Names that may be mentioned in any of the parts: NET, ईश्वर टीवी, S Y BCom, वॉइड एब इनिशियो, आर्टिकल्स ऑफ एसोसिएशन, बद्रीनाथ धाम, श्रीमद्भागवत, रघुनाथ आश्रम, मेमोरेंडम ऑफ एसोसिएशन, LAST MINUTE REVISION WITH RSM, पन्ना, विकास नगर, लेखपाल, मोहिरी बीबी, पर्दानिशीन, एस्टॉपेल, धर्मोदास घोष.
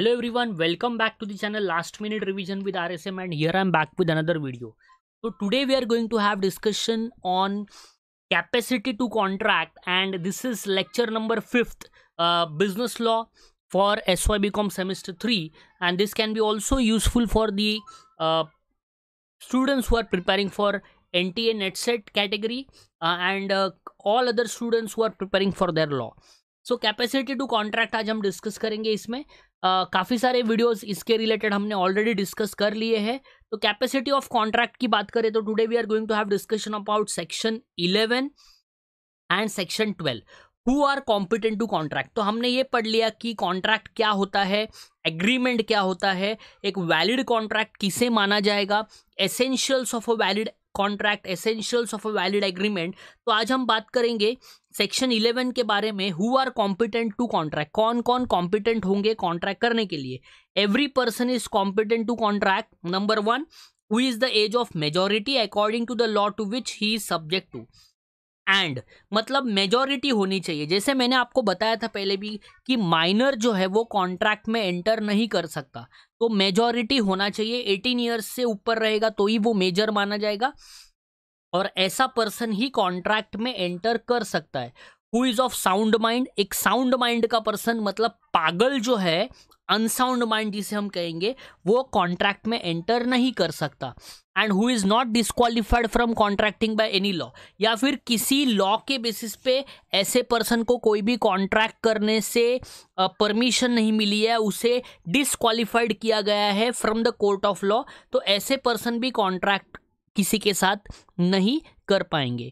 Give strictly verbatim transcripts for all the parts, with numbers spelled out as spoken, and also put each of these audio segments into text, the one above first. Hello everyone, welcome back to the channel Last Minute Revision with R S M, and here I am back with another video. So today we are going to have discussion on capacity to contract, and this is lecture number fifth, uh, business law for S Y BCom semester three, and this can be also useful for the uh, students who are preparing for N T A NET set category uh, and uh, all other students who are preparing for their law. So capacity to contract आज हम discuss करेंगे. इसमें काफ़ी सारे videos इसके related हमने already discuss कर लिए हैं. तो कैपेसिटी ऑफ कॉन्ट्रैक्ट की बात करें तो today we are going to have discussion about section eleven and section twelve, who are competent to contract. तो हमने ये पढ़ लिया कि कॉन्ट्रैक्ट क्या होता है, एग्रीमेंट क्या होता है, एक वैलिड कॉन्ट्रैक्ट किसे माना जाएगा, essentials of a valid contract, essentials of a valid agreement. तो आज हम बात करेंगे सेक्शन इलेवन के बारे में, who are competent to contract, कौन कौन कॉम्पिटेंट होंगे कॉन्ट्रैक्ट करने के लिए. Every person is competent to contract. Number one, who is the age of majority according to the law to which he is subject to. And मतलब majority होनी चाहिए. जैसे मैंने आपको बताया था पहले भी कि माइनर जो है वो कॉन्ट्रैक्ट में एंटर नहीं कर सकता, तो मेजॉरिटी होना चाहिए. अठारह इयर्स से ऊपर रहेगा तो ही वो मेजर माना जाएगा, और ऐसा पर्सन ही कॉन्ट्रैक्ट में एंटर कर सकता है. Who is of sound mind, एक साउंड माइंड का पर्सन, मतलब पागल जो है, अनसाउंड माइंड जिसे हम कहेंगे, वो कॉन्ट्रैक्ट में एंटर नहीं कर सकता. And who is not disqualified from contracting by any law, या फिर किसी लॉ के बेसिस पे ऐसे पर्सन को कोई भी कॉन्ट्रैक्ट करने से परमिशन नहीं मिली है, उसे डिस्क्वालिफाइड किया गया है from the court of law, तो ऐसे पर्सन भी कॉन्ट्रैक्ट किसी के साथ नहीं कर पाएंगे.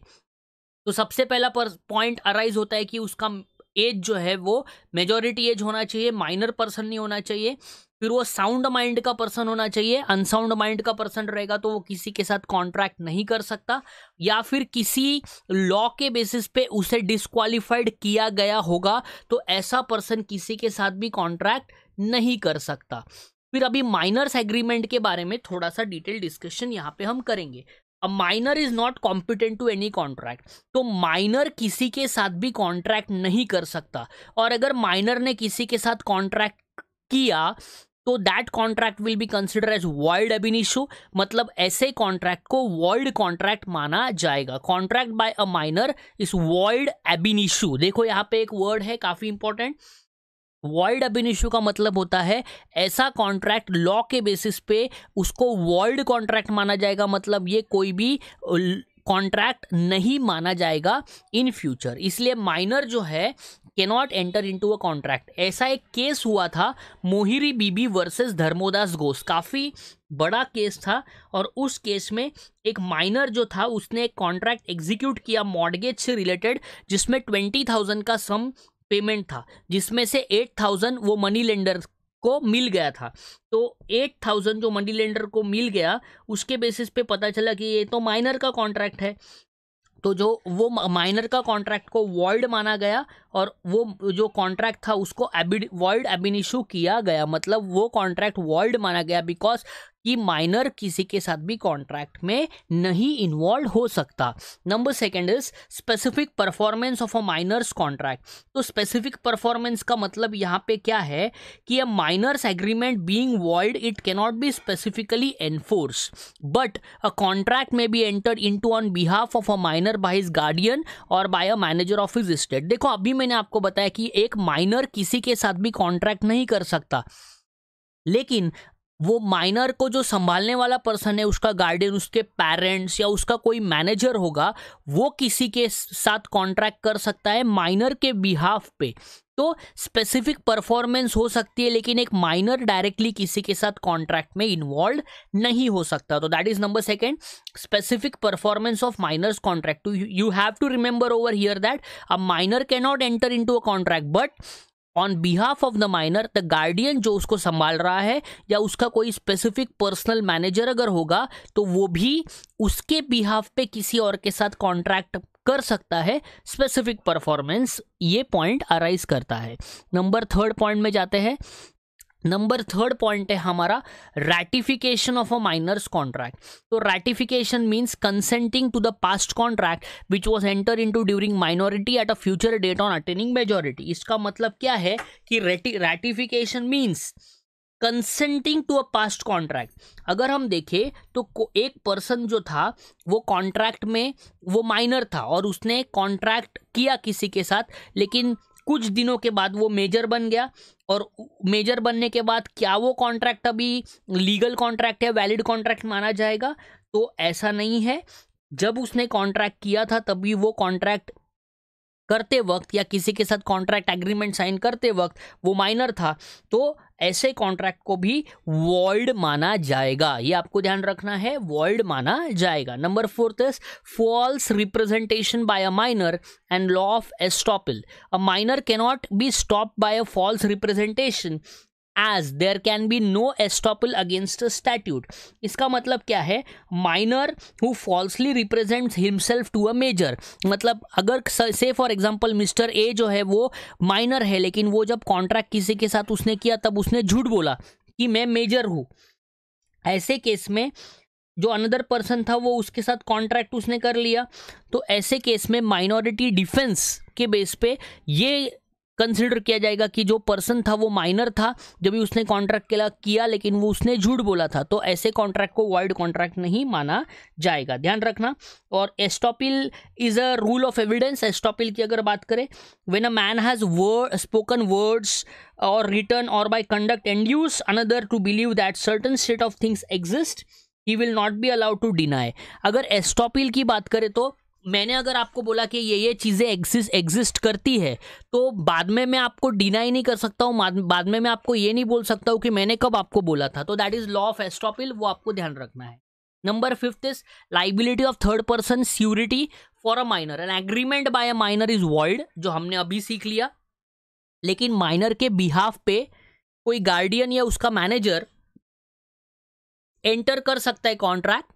तो सबसे पहला पॉइंट अराइज होता है कि उसका एज जो है वो मेजॉरिटी एज होना चाहिए, माइनर पर्सन नहीं होना चाहिए. फिर वो साउंड माइंड का पर्सन होना चाहिए, अनसाउंड माइंड का पर्सन रहेगा तो वो किसी के साथ कॉन्ट्रैक्ट नहीं कर सकता, या फिर किसी लॉ के बेसिस पे उसे डिस्क्वालिफाइड किया गया होगा तो ऐसा पर्सन किसी के साथ भी कॉन्ट्रैक्ट नहीं कर सकता. फिर अभी माइनर्स एग्रीमेंट के बारे में थोड़ा सा डिटेल डिस्कशन यहाँ पे हम करेंगे. A minor is not competent to any contract, तो माइनर किसी के साथ भी कॉन्ट्रैक्ट नहीं कर सकता, और अगर माइनर ने किसी के साथ कॉन्ट्रैक्ट किया तो that contract will be consider as वॉइड एब इनिशियो, मतलब ऐसे कॉन्ट्रैक्ट को वॉइड कॉन्ट्रैक्ट माना जाएगा. Contract by a minor is वॉइड एब इनिशियो. देखो यहाँ पे एक वर्ड है काफ़ी इंपॉर्टेंट, वॉइड एब इनिशियो का मतलब होता है ऐसा कॉन्ट्रैक्ट लॉ के बेसिस पे उसको वॉइड कॉन्ट्रैक्ट माना जाएगा, मतलब ये कोई भी कॉन्ट्रैक्ट नहीं माना जाएगा इन फ्यूचर. इसलिए माइनर जो है cannot enter into a contract. ऐसा एक केस हुआ था मोहिरी बीबी वर्सेस धर्मोदास घोष, काफ़ी बड़ा केस था, और उस केस में एक माइनर जो था उसने एक कॉन्ट्रैक्ट एग्जीक्यूट किया मॉडगेज से रिलेटेड, जिसमें ट्वेंटी थाउजेंड का सम पेमेंट था, जिसमें से एट थाउजेंड वो मनी लेंडर को मिल गया था. तो एट थाउजेंड जो मनी लेंडर को मिल गया उसके बेसिस पे पता चला कि ये तो माइनर का कॉन्ट्रैक्ट है, तो जो वो माइनर का कॉन्ट्रैक्ट को वॉइड माना गया, और वो जो कॉन्ट्रैक्ट था उसको वॉइड एब इनिशियो किया गया, मतलब वो कॉन्ट्रैक्ट वॉइड माना गया बिकॉज कि माइनर किसी के साथ भी कॉन्ट्रैक्ट में नहीं इन्वॉल्व हो सकता. Number second is specific performance of a minor's contract. तो स्पेसिफिक परफॉर्मेंस का मतलब यहाँ पे क्या है कि a minor's agreement being void it cannot be specifically enforce, but a contract may be entered into on behalf of a minor by his guardian और by a manager of his estate. देखो अभी मैंने आपको बताया कि एक minor किसी के साथ भी कॉन्ट्रैक्ट नहीं कर सकता, लेकिन वो माइनर को जो संभालने वाला पर्सन है, उसका गार्डियन, उसके पेरेंट्स या उसका कोई मैनेजर होगा, वो किसी के साथ कॉन्ट्रैक्ट कर सकता है माइनर के बिहाफ पे. तो स्पेसिफिक परफॉर्मेंस हो सकती है, लेकिन एक माइनर डायरेक्टली किसी के साथ कॉन्ट्रैक्ट में इन्वॉल्व नहीं हो सकता. तो that is number second, specific performance of minor's contract. You have to remember over here that a minor can not enter into a contract, but on behalf of the minor the guardian जो उसको संभाल रहा है या उसका कोई specific personal manager अगर होगा तो वो भी उसके बिहाफ पे किसी और के साथ कॉन्ट्रैक्ट कर सकता है. स्पेसिफिक परफॉर्मेंस, ये पॉइंट अराइज करता है. नंबर थर्ड पॉइंट में जाते हैं. नंबर थर्ड पॉइंट है हमारा ratification of a minor's contract. तो ratification means consenting to the past contract which was enter into during minority at a future date on attaining majority. इसका मतलब क्या है कि ratification means consenting to a past contract. अगर हम देखें तो एक पर्सन जो था वो कॉन्ट्रैक्ट में वो माइनर था और उसने कॉन्ट्रैक्ट किया किसी के साथ, लेकिन कुछ दिनों के बाद वो मेजर बन गया और मेजर बनने के बाद क्या वो कॉन्ट्रैक्ट अभी लीगल कॉन्ट्रैक्ट है, वैलिड कॉन्ट्रैक्ट माना जाएगा? तो ऐसा नहीं है। जब उसने कॉन्ट्रैक्ट किया था तभी वो कॉन्ट्रैक्ट करते वक्त या किसी के साथ कॉन्ट्रैक्ट एग्रीमेंट साइन करते वक्त वो माइनर था, तो ऐसे कॉन्ट्रैक्ट को भी वॉइड माना जाएगा। ये आपको ध्यान रखना है, वॉइड माना जाएगा। Number fourth is false representation by a minor and law of एस्टॉपेल। A minor cannot be stop by a false representation as there can be no एस्टॉपेल against statute. इसका मतलब क्या है? Minor who falsely represents himself to a major, मतलब अगर से for example mister A जो है वो माइनर है, लेकिन वो जब कॉन्ट्रैक्ट किसी के साथ उसने किया तब उसने झूठ बोला कि मैं मेजर हूँ। ऐसे केस में जो अनदर पर्सन था वो उसके साथ कॉन्ट्रैक्ट उसने कर लिया, तो ऐसे केस में माइनॉरिटी डिफेंस के बेस पे ये कंसिडर किया जाएगा कि जो पर्सन था वो माइनर था जब भी उसने कॉन्ट्रैक्ट किया, लेकिन वो उसने झूठ बोला था, तो ऐसे कॉन्ट्रैक्ट को वॉइड कॉन्ट्रैक्ट नहीं माना जाएगा, ध्यान रखना। और एस्टॉपेल is a rule of evidence. एस्टॉपेल की अगर बात करें, when a man has word spoken words और रिटर्न और by conduct induce another to believe that certain set of things exist, he will not be allowed to deny. अगर एस्टॉपेल की बात करें तो मैंने अगर आपको बोला कि ये ये चीज़ें एग्जिस्ट एग्जिस्ट करती है, तो बाद में मैं आपको डिनाई नहीं कर सकता हूँ, बाद में मैं आपको ये नहीं बोल सकता हूँ कि मैंने कब आपको बोला था। तो that is law of एस्टॉपेल, वो आपको ध्यान रखना है। Number fifth is liability of third person surety for a minor. An agreement by a minor is void, जो हमने अभी सीख लिया। लेकिन माइनर के बिहाफ पे कोई गार्डियन या उसका मैनेजर एंटर कर सकता है contract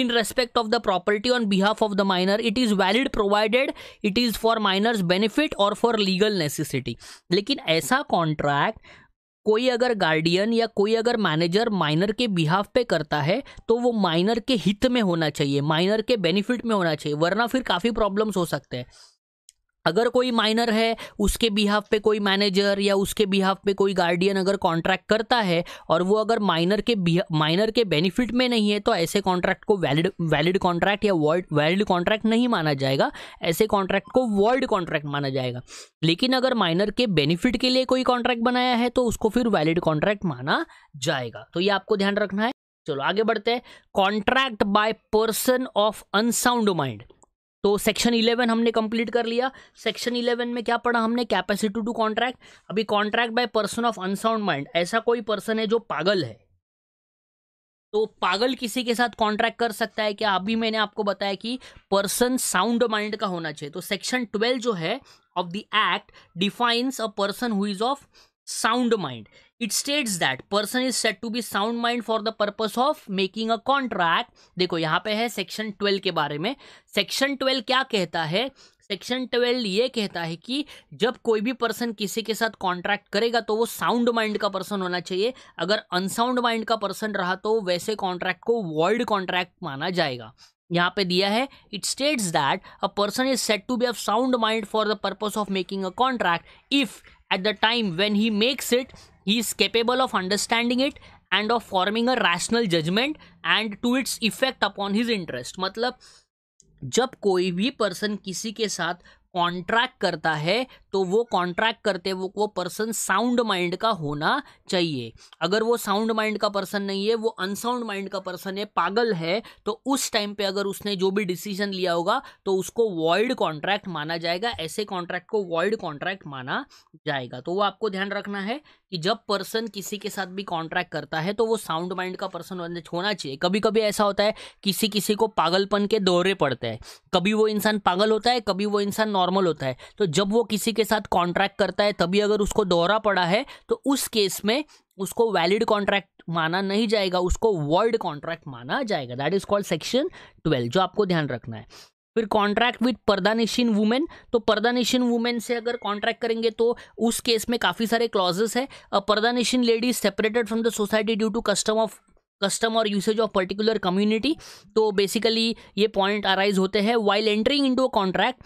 in respect of the property on behalf of the minor. It is valid provided it is for minor's benefit or for legal necessity. लेकिन ऐसा कॉन्ट्रैक्ट कोई अगर गार्डियन या कोई अगर मैनेजर माइनर के बिहाफ पे करता है तो वो माइनर के हित में होना चाहिए, माइनर के बेनिफिट में होना चाहिए, वरना फिर काफ़ी प्रॉब्लम्स हो सकते हैं। अगर कोई माइनर है, उसके बिहाफ पे कोई मैनेजर या उसके बिहाफ पे कोई गार्डियन अगर कॉन्ट्रैक्ट करता है और वो अगर माइनर के माइनर के बेनिफिट में नहीं है, तो ऐसे कॉन्ट्रैक्ट को वैलिड वैलिड कॉन्ट्रैक्ट या वॉइड वैलिड कॉन्ट्रैक्ट नहीं माना जाएगा, ऐसे कॉन्ट्रैक्ट को वॉइड कॉन्ट्रैक्ट माना जाएगा। लेकिन अगर माइनर के बेनिफिट के लिए कोई कॉन्ट्रैक्ट बनाया है तो उसको फिर वैलिड कॉन्ट्रैक्ट माना जाएगा। तो ये आपको ध्यान रखना है। चलो आगे बढ़ते हैं। Contract by person of unsound mind. तो सेक्शन इलेवन हमने कंप्लीट कर लिया। सेक्शन इलेवन में क्या पढ़ा हमने? Capacity to contract. अभी contract by person of unsound mind, ऐसा कोई पर्सन है जो पागल है, तो पागल किसी के साथ कॉन्ट्रैक्ट कर सकता है क्या? अभी मैंने आपको बताया कि पर्सन साउंड माइंड का होना चाहिए। तो सेक्शन ट्वेल्व जो है of the act defines a person who is of sound mind. It states that person is said to be sound mind for the purpose of making a contract. देखो यहाँ पे है सेक्शन ट्वेल्व के बारे में। Section twelve क्या कहता है? सेक्शन ट्वेल्व ये कहता है कि जब कोई भी पर्सन किसी के साथ कॉन्ट्रैक्ट करेगा तो वो साउंड माइंड का पर्सन होना चाहिए। अगर अनसाउंड माइंड का पर्सन रहा तो वैसे कॉन्ट्रैक्ट को वॉइड कॉन्ट्रैक्ट माना जाएगा। यहाँ पे दिया है it states that a person is said to be of sound mind for the purpose of making a contract if at the time when he makes it he is capable of understanding it and of forming a rational judgment and to its effect upon his interest। मतलब जब कोई भी person किसी के साथ contract करता है तो वो कॉन्ट्रैक्ट करते वो वो पर्सन साउंड माइंड का होना चाहिए। अगर वो साउंड माइंड का पर्सन नहीं है, वो अनसाउंड माइंड का पर्सन है, पागल है, तो उस टाइम पे अगर उसने जो भी डिसीजन लिया होगा तो उसको वॉइड कॉन्ट्रैक्ट माना जाएगा। ऐसे कॉन्ट्रैक्ट को वॉइड कॉन्ट्रैक्ट माना जाएगा। तो वो आपको ध्यान रखना है कि जब पर्सन किसी के साथ भी कॉन्ट्रैक्ट करता है तो वो साउंड माइंड का पर्सन होना चाहिए। कभी कभी ऐसा होता है किसी किसी को पागलपन के दौरे पड़ते हैं, कभी वो इंसान पागल होता है, कभी वो इंसान नॉर्मल होता है। तो जब वो किसी के साथ कॉन्ट्रैक्ट करता है तभी अगर उसको दौरा पड़ा है तो उस केस में उसको वैलिड कॉन्ट्रैक्ट माना नहीं जाएगा, उसको वॉइड कॉन्ट्रैक्ट माना जाएगा। That is called section twelve, जो आपको ध्यान रखना है। फिर कॉन्ट्रैक्ट विद पर्दानिशीन वुमेन। तो पर्दानिशीन वुमेन से अगर कॉन्ट्रैक्ट करेंगे तो उस केस में काफ़ी सारे क्लॉजेस है। A पर्दानिशीन lady separated from the society due to custom of custom और यूसेज ऑफ पर्टिकुलर कम्युनिटी। तो बेसिकली ये पॉइंट अराइज होते हैं while entering into a contract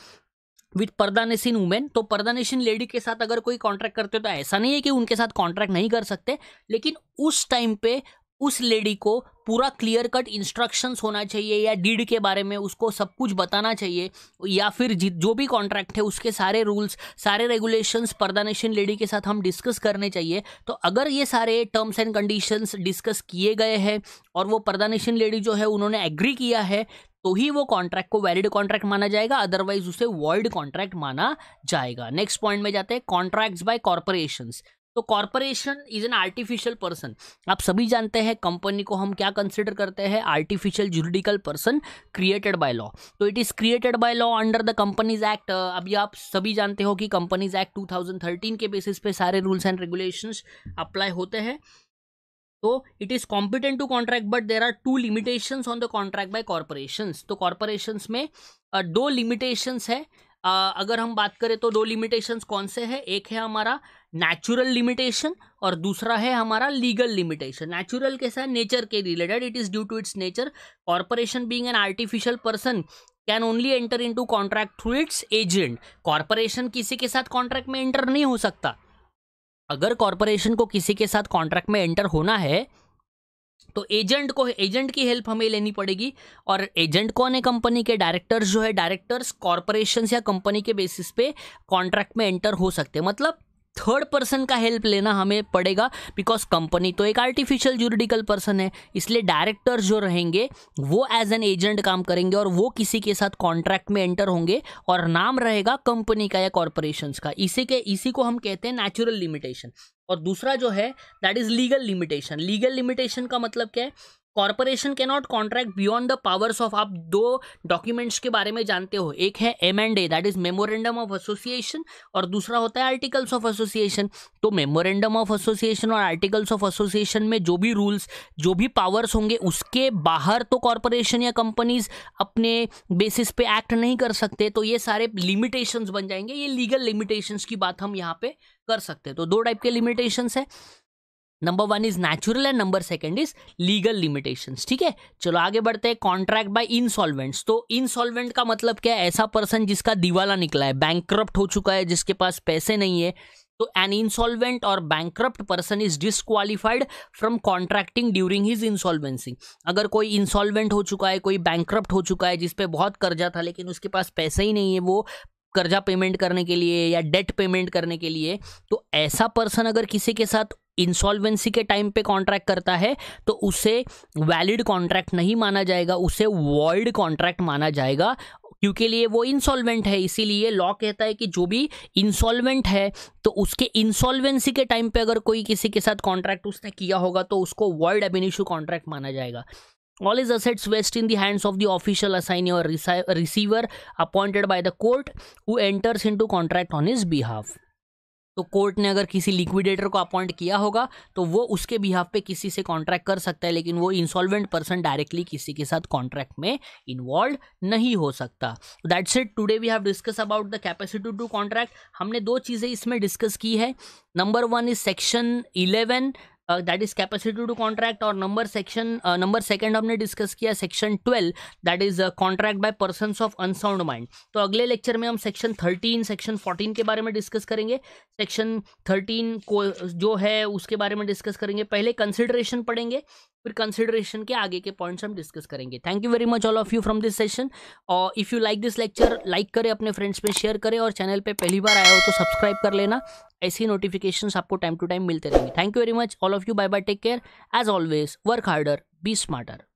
with पर्दानिशीन women, तो पर्दानिशीन लेडी के साथ अगर कोई कॉन्ट्रैक्ट करते हो तो ऐसा नहीं है कि उनके साथ कॉन्ट्रैक्ट नहीं कर सकते, लेकिन उस टाइम पे उस लेडी को पूरा क्लियर कट इंस्ट्रक्शंस होना चाहिए या डीड के बारे में उसको सब कुछ बताना चाहिए, या फिर जो भी कॉन्ट्रैक्ट है उसके सारे रूल्स सारे रेगुलेशंस पर्दानिशीन लेडी के साथ हम डिस्कस करने चाहिए। तो अगर ये सारे टर्म्स एंड कंडीशंस डिस्कस किए गए हैं और वो पर्दानिशीन लेडी जो है उन्होंने एग्री किया है तो ही वो कॉन्ट्रैक्ट को वैलिड कॉन्ट्रैक्ट माना जाएगा, अदरवाइज उसे वॉइड कॉन्ट्रैक्ट माना जाएगा। नेक्स्ट पॉइंट में जाते हैं कॉन्ट्रैक्ट्स बाय कॉर्पोरेशंस। तो corporation is an artificial person. आप सभी जानते हैं कंपनी को हम क्या कंसिडर करते हैं, artificial juridical person created by law. तो it is created by law under the companies act. अभी आप सभी जानते हो कि companies act two thousand thirteen के बेसिस पे सारे रूल्स एंड रेगुलेशंस अप्लाई होते हैं। तो it is competent to contract but there are two limitations on the contract by corporations. तो कॉर्पोरेशंस में uh, दो लिमिटेशंस है। Uh, अगर हम बात करें तो दो लिमिटेशंस कौन से हैं, एक है हमारा नेचुरल लिमिटेशन और दूसरा है हमारा लीगल लिमिटेशन। नेचुरल कैसा है, नेचर के related, it is due to its nature. Corporation being an artificial person can only enter into contract through its agent. Corporation किसी के साथ कॉन्ट्रैक्ट में एंटर नहीं हो सकता। अगर कॉर्पोरेशन को किसी के साथ कॉन्ट्रैक्ट में एंटर होना है तो एजेंट को एजेंट की हेल्प हमें लेनी पड़ेगी। और एजेंट कौन है, कंपनी के डायरेक्टर्स जो है, डायरेक्टर्स कॉर्पोरेशंस या कंपनी के बेसिस पे कॉन्ट्रैक्ट में एंटर हो सकते हैं। मतलब थर्ड पर्सन का हेल्प लेना हमें पड़ेगा, बिकॉज कंपनी तो एक आर्टिफिशियल जुरिडिकल पर्सन है, इसलिए डायरेक्टर्स जो रहेंगे वो एज एन एजेंट काम करेंगे और वो किसी के साथ कॉन्ट्रैक्ट में एंटर होंगे और नाम रहेगा कंपनी का या कॉर्पोरेशंस का। इसी के इसी को हम कहते हैं नेचुरल लिमिटेशन। और दूसरा जो है that is legal limitation. Legal limitation का मतलब क्या है, corporation can not contract beyond the powers of, आप दो डॉक्यूमेंट्स के बारे में जानते हो, एक है M and A that is मेमोरेंडम ऑफ एसोसिएशन और दूसरा होता है आर्टिकल्स ऑफ एसोसिएशन। तो मेमोरेंडम ऑफ एसोसिएशन और आर्टिकल्स ऑफ एसोसिएशन में जो भी रूल्स जो भी पावर्स होंगे उसके बाहर तो कॉर्पोरेशन या कंपनीज अपने बेसिस पे एक्ट नहीं कर सकते। तो ये सारे लिमिटेशंस बन जाएंगे, ये लीगल लिमिटेशंस की बात हम यहाँ पे कर सकते हैं। तो दो टाइप के लिमिटेशंस है, number one is natural and number second is legal limitations. ठीक है, चलो आगे बढ़ते हैं। Contract by insolvents. तो इंसॉल्वेंट का मतलब क्या है, ऐसा पर्सन जिसका दिवाला निकला है, बैंकक्रप्ट हो चुका है, जिसके पास पैसे नहीं है। तो एन इंसॉल्वेंट और bankrupt person is disqualified from contracting during his insolvency. अगर कोई इंसॉल्वेंट हो चुका है, कोई बैंकक्रप्ट हो चुका है, जिसपे बहुत कर्जा था लेकिन उसके पास पैसे ही नहीं है वो कर्जा पेमेंट करने के लिए या डेट पेमेंट करने के लिए, तो ऐसा पर्सन अगर किसी के साथ इंसॉल्वेंसी के टाइम पे कॉन्ट्रैक्ट करता है तो उसे वैलिड कॉन्ट्रैक्ट नहीं माना जाएगा, उसे वॉइड कॉन्ट्रैक्ट माना जाएगा, क्योंकि लिए वो इंसॉल्वेंट है। इसीलिए लॉ कहता है कि जो भी इंसॉल्वेंट है तो उसके इंसॉल्वेंसी के टाइम पे अगर कोई किसी के साथ कॉन्ट्रैक्ट उसने किया होगा तो उसको वॉइड एब इनिशियो कॉन्ट्रैक्ट माना जाएगा। All his assets vest in the hands of the official assignee or receiver appointed by the court who enters into contract on his behalf. तो कोर्ट ने अगर किसी लिक्विडेटर को अपॉइंट किया होगा तो वो उसके बिहाफ पे किसी से कॉन्ट्रैक्ट कर सकता है, लेकिन वो इंसॉल्वेंट पर्सन डायरेक्टली किसी के साथ कॉन्ट्रैक्ट में इन्वॉल्व नहीं हो सकता। That's it, today we have discuss about the capacity to contract. हमने दो चीज़ें इसमें डिस्कस की है, number one is section eleven that is capacity to contract और नंबर सेक्शन नंबर सेकंड हमने डिस्कस किया section twelve that is contract by persons of unsound mind. तो अगले लेक्चर में हम सेक्शन थर्टीन सेक्शन फोर्टीन के बारे में डिस्कस करेंगे। सेक्शन थर्टीन को जो है उसके बारे में डिस्कस करेंगे, पहले कंसिडरेशन पढ़ेंगे फिर कंसिडरेशन के आगे के पॉइंट्स हम डिस्कस करेंगे। Thank you very much all of you from this session. और if you like this lecture, like करें, अपने फ्रेंड्स में शेयर करें और चैनल पे पहली बार आया हो तो सब्सक्राइब कर लेना। ऐसी नोटिफिकेशंस आपको टाइम टू टाइम मिलते रहेंगे। Thank you very much all of you, bye bye, take care, as always work harder be smarter.